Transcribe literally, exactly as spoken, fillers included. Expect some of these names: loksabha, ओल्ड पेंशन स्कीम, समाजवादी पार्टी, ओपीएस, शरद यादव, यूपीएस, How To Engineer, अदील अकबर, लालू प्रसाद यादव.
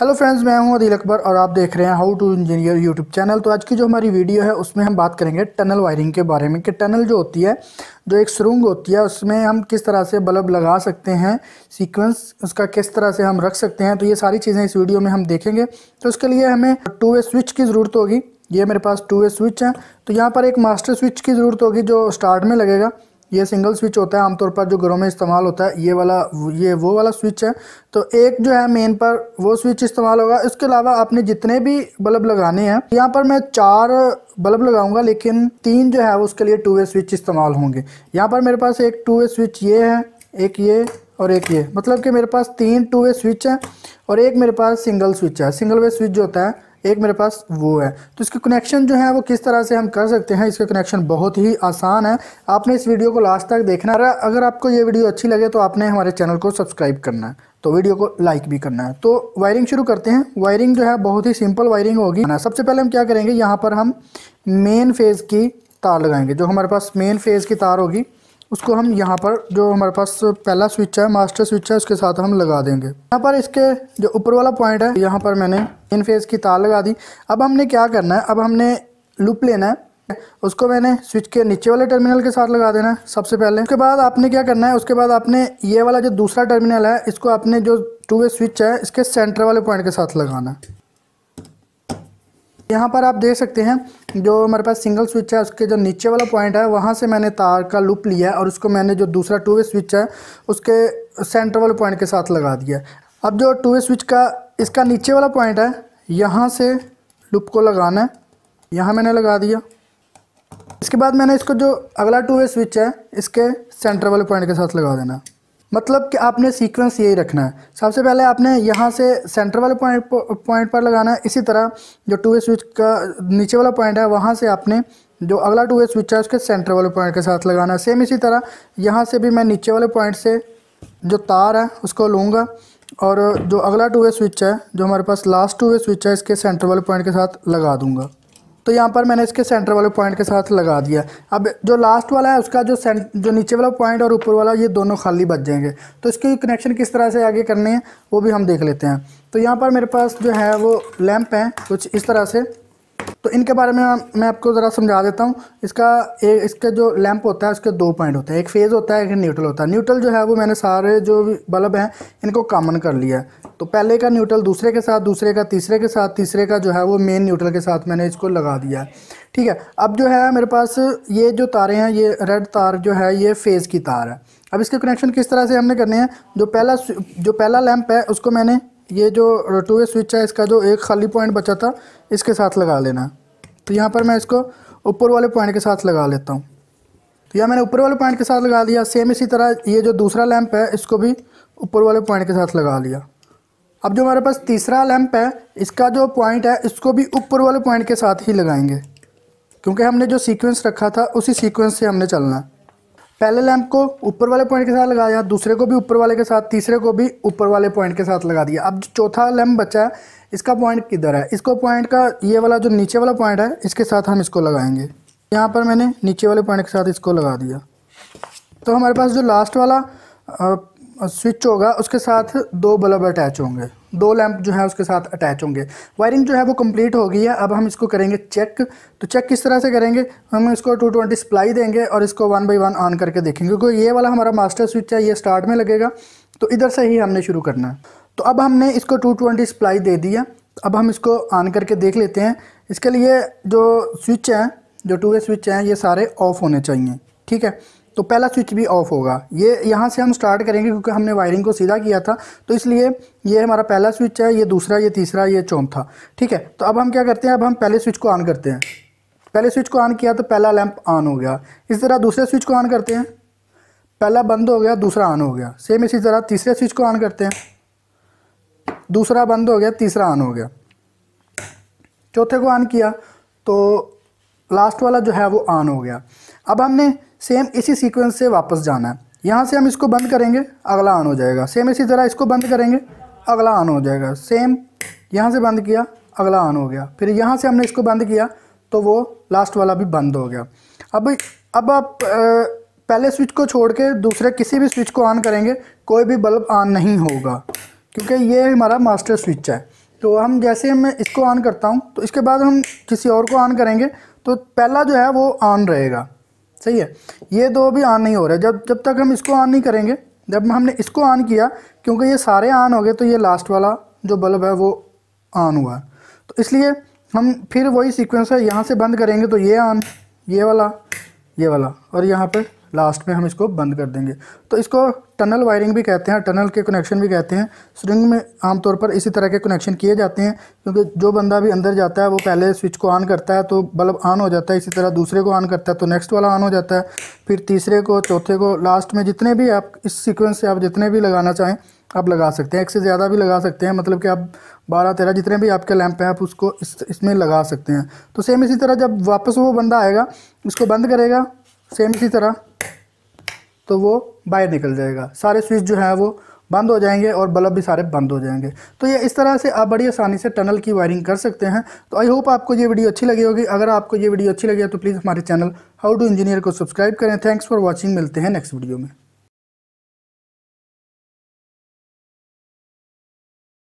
Hello friends, मैं हूं अदील अकबर और आप देख रहे हैं how to engineer YouTube channel. तो आज की जो हमारी वीडियो है उसमें हम बात करेंगे टनल वायरिंग के बारे में कि टनल जो होती है, जो एक सुरंग होती है, उसमें हम किस तरह से बल्ब लगा सकते हैं, सीक्वेंस उसका किस तरह से हम रख सकते हैं। तो ये सारी चीज़ें इस वीडियो में हम देखेंगे। तो उसके लिए हमें टू वे स्विच की ज़रूरत होगी। ये मेरे पास टू वे स्विच है। तो यहाँ पर एक मास्टर स्विच की ज़रूरत होगी जो स्टार्ट में लगेगा। ये सिंगल स्विच होता है आमतौर पर जो घरों में इस्तेमाल होता है। ये वाला ये वो वाला स्विच है। तो एक जो है मेन पर वो स्विच इस्तेमाल होगा। इसके अलावा आपने जितने भी बल्ब लगाने हैं, यहाँ पर मैं चार बल्ब लगाऊंगा, लेकिन तीन जो है वो उसके लिए टू वे स्विच इस्तेमाल होंगे। यहाँ पर मेरे पास एक टू वे स्विच ये है, एक ये और एक ये, मतलब कि मेरे पास तीन टू वे स्विच हैं और एक मेरे पास सिंगल स्विच है। सिंगल वे स्विच जो होता है एक मेरे पास वो है। तो इसके कनेक्शन जो है वो किस तरह से हम कर सकते हैं, इसके कनेक्शन बहुत ही आसान है। आपने इस वीडियो को लास्ट तक देखना है। अगर आपको ये वीडियो अच्छी लगे तो आपने हमारे चैनल को सब्सक्राइब करना है, तो वीडियो को लाइक भी करना है। तो वायरिंग शुरू करते हैं। वायरिंग जो है बहुत ही सिंपल वायरिंग होगी ना। सबसे पहले हम क्या करेंगे, यहाँ पर हम मेन फेज़ की तार लगाएंगे। जो हमारे पास मेन फेज़ की तार होगी उसको हम यहाँ पर, जो हमारे पास पहला स्विच है, मास्टर स्विच है, उसके साथ हम लगा देंगे। यहाँ पर इसके जो ऊपर वाला पॉइंट है, यहाँ पर मैंने मेन फेज़ की तार लगा दी। अब हमने क्या करना है, अब हमने लूप लेना है, उसको मैंने स्विच के नीचे वाले टर्मिनल के साथ लगा देना है सबसे पहले। उसके बाद आपने क्या करना है, उसके बाद आपने ये वाला जो दूसरा टर्मिनल है इसको आपने जो टू वे स्विच है इसके सेंटर वाले पॉइंट के साथ लगाना है। यहाँ पर आप देख सकते हैं जो हमारे पास सिंगल स्विच है उसके जो नीचे वाला पॉइंट है वहाँ से मैंने तार का लूप लिया और उसको मैंने जो दूसरा टू वे स्विच है उसके सेंटर वाले पॉइंट के साथ लगा दिया। अब जो टू वे स्विच का इसका नीचे वाला पॉइंट है, यहाँ से लूप को लगाना है। यहाँ मैंने लगा दिया। इसके बाद मैंने इसको जो अगला टू वे स्विच है इसके सेंटर वाले पॉइंट के साथ लगा देना। मतलब कि आपने सीक्वेंस यही रखना है। सबसे पहले आपने यहाँ से सेंटर वाले पॉइंट पॉइंट पर लगाना है। इसी तरह जो टू वे स्विच का नीचे वाला पॉइंट है वहाँ से आपने जो अगला टू वे स्विच है उसके सेंटर वाले पॉइंट के साथ लगाना है। सेम इसी तरह यहाँ से भी मैं नीचे वाले पॉइंट से जो तार है उसको लूँगा और जो अगला टू वे स्विच है, जो हमारे पास लास्ट टू वे स्विच है, इसके सेंटर वाले पॉइंट के साथ लगा दूँगा। तो यहाँ पर मैंने इसके सेंटर वाले पॉइंट के साथ लगा दिया। अब जो लास्ट वाला है उसका जो सेंट जो नीचे वाला पॉइंट और ऊपर वाला, ये दोनों खाली बच जाएंगे। तो इसके कनेक्शन किस तरह से आगे करने हैं वो भी हम देख लेते हैं। तो यहाँ पर मेरे पास जो है वो लैंप है कुछ इस तरह से। तो इनके बारे में मैं आपको ज़रा समझा देता हूँ। इसका एक इसका जो लैंप होता है उसके दो पॉइंट होते हैं, एक फेज़ होता है, एक न्यूट्रल होता है। न्यूट्रल जो है वो मैंने सारे जो बल्ब हैं इनको कॉमन कर लिया है। तो पहले का न्यूट्रल दूसरे के साथ, दूसरे का तीसरे के साथ, तीसरे का जो है वो मेन न्यूट्रल के साथ मैंने इसको लगा दिया है। ठीक है। अब जो है मेरे पास ये जो तारें हैं, ये रेड तार जो है ये फेज़ की तार है। अब इसके कनेक्शन किस तरह से हमने करने हैं, जो पहला जो पहला लैंप है उसको मैंने ये जो टू वे स्विच है इसका जो एक खाली पॉइंट बचा था इसके साथ लगा लेना। तो यहाँ पर मैं इसको ऊपर वाले पॉइंट के साथ लगा लेता हूँ। तो यह मैंने ऊपर वाले पॉइंट के साथ लगा दिया। सेम इसी तरह ये जो दूसरा लैंप है इसको भी ऊपर वाले पॉइंट के साथ लगा लिया। अब जो हमारे पास तीसरा लैंप है इसका जो पॉइंट है इसको भी ऊपर वाले पॉइंट के साथ ही लगाएंगे, क्योंकि हमने जो सीक्वेंस रखा था उसी सीक्वेंस से हमने चलना है। पहले लैंप को ऊपर वाले पॉइंट के साथ लगाया, दूसरे को भी ऊपर वाले के साथ, तीसरे को भी ऊपर वाले पॉइंट के साथ लगा दिया। अब जो चौथा लैंप बचा है इसका पॉइंट किधर है, इसको पॉइंट का ये वाला जो नीचे वाला पॉइंट है इसके साथ हम इसको लगाएंगे। यहाँ पर मैंने नीचे वाले पॉइंट के साथ इसको लगा दिया। तो हमारे पास जो लास्ट वाला स्विच होगा उसके साथ दो बल्ब अटैच होंगे, दो लैंप जो है उसके साथ अटैच होंगे। वायरिंग जो है वो कंप्लीट हो गई है। अब हम इसको करेंगे चेक। तो चेक किस तरह से करेंगे, हम इसको टू ट्वेंटी सप्लाई देंगे और इसको वन बाई वन ऑन करके देखेंगे, क्योंकि ये वाला हमारा मास्टर स्विच है, ये स्टार्ट में लगेगा। तो इधर से ही हमने शुरू करना है। तो अब हमने इसको टू ट्वेंटी सप्लाई दे दिया। अब हम इसको ऑन करके देख लेते हैं। इसके लिए जो स्विच हैं, जो टू वे स्विच हैं, ये सारे ऑफ होने चाहिए। ठीक है। तो पहला स्विच भी ऑफ होगा। ये यहाँ से हम स्टार्ट करेंगे क्योंकि हमने वायरिंग को सीधा किया था, तो इसलिए ये हमारा पहला स्विच है, ये दूसरा, ये तीसरा, ये चौथा। ठीक है। तो अब हम क्या करते हैं, अब हम पहले स्विच को ऑन करते हैं। पहले स्विच को ऑन किया तो पहला लैंप ऑन हो गया। इस तरह दूसरे स्विच को ऑन करते हैं, पहला बंद हो गया, दूसरा ऑन हो गया। सेम इसी तरह तीसरे स्विच को ऑन करते हैं, दूसरा बंद हो गया, तीसरा ऑन हो गया। चौथे को ऑन किया तो लास्ट वाला जो है वो ऑन हो गया। अब हमने सेम इसी सीक्वेंस से वापस जाना है। यहाँ से हम इसको बंद करेंगे, अगला ऑन हो जाएगा। सेम इसी तरह इसको बंद करेंगे, अगला ऑन हो जाएगा। सेम यहाँ से बंद किया, अगला ऑन हो गया। फिर यहाँ से हमने इसको बंद किया तो वो लास्ट वाला भी बंद हो गया। अब अब आप पहले स्विच को छोड़ के दूसरे किसी भी स्विच को ऑन करेंगे, कोई भी बल्ब ऑन नहीं होगा, क्योंकि ये हमारा मास्टर स्विच है। तो हम जैसे मैं इसको ऑन करता हूँ तो इसके बाद हम किसी और को ऑन करेंगे तो पहला जो है वो ऑन रहेगा, सही है। ये दो भी ऑन नहीं हो रहे जब जब तक हम इसको ऑन नहीं करेंगे। जब हमने इसको ऑन किया क्योंकि ये सारे ऑन हो गए तो ये लास्ट वाला जो बल्ब है वो ऑन हुआ, तो इसलिए हम फिर वही सीक्वेंस है, यहाँ से बंद करेंगे तो ये ऑन, ये वाला, ये वाला और यहाँ पे लास्ट में हम इसको बंद कर देंगे। तो इसको टनल वायरिंग भी कहते हैं, टनल के कनेक्शन भी कहते हैं। स्ट्रिंग में आमतौर पर इसी तरह के कनेक्शन किए जाते हैं क्योंकि जो बंदा भी अंदर जाता है वो पहले स्विच को ऑन करता है तो बल्ब ऑन हो जाता है, इसी तरह दूसरे को ऑन करता है तो नेक्स्ट वाला ऑन हो जाता है, फिर तीसरे को, चौथे को, लास्ट में जितने भी आप इस सीक्वेंस से आप जितने भी लगाना चाहें आप लगा सकते हैं। एक से ज़्यादा भी लगा सकते हैं, मतलब कि आप बारह तेरह जितने भी आपके लैंप है आप उसको इस इसमें लगा सकते हैं। तो सेम इसी तरह जब वापस वो बंदा आएगा इसको बंद करेगा सेम इसी तरह तो वो बाहर निकल जाएगा, सारे स्विच जो है वो बंद हो जाएंगे और बल्ब भी सारे बंद हो जाएंगे। तो ये इस तरह से आप बड़ी आसानी से टनल की वायरिंग कर सकते हैं। तो आई होप आपको ये वीडियो अच्छी लगी होगी। अगर आपको ये वीडियो अच्छी लगी है तो प्लीज़ हमारे चैनल हाउ टू इंजीनियर को सब्सक्राइब करें। थैंक्स फॉर वॉचिंग, मिलते हैं नेक्स्ट वीडियो में।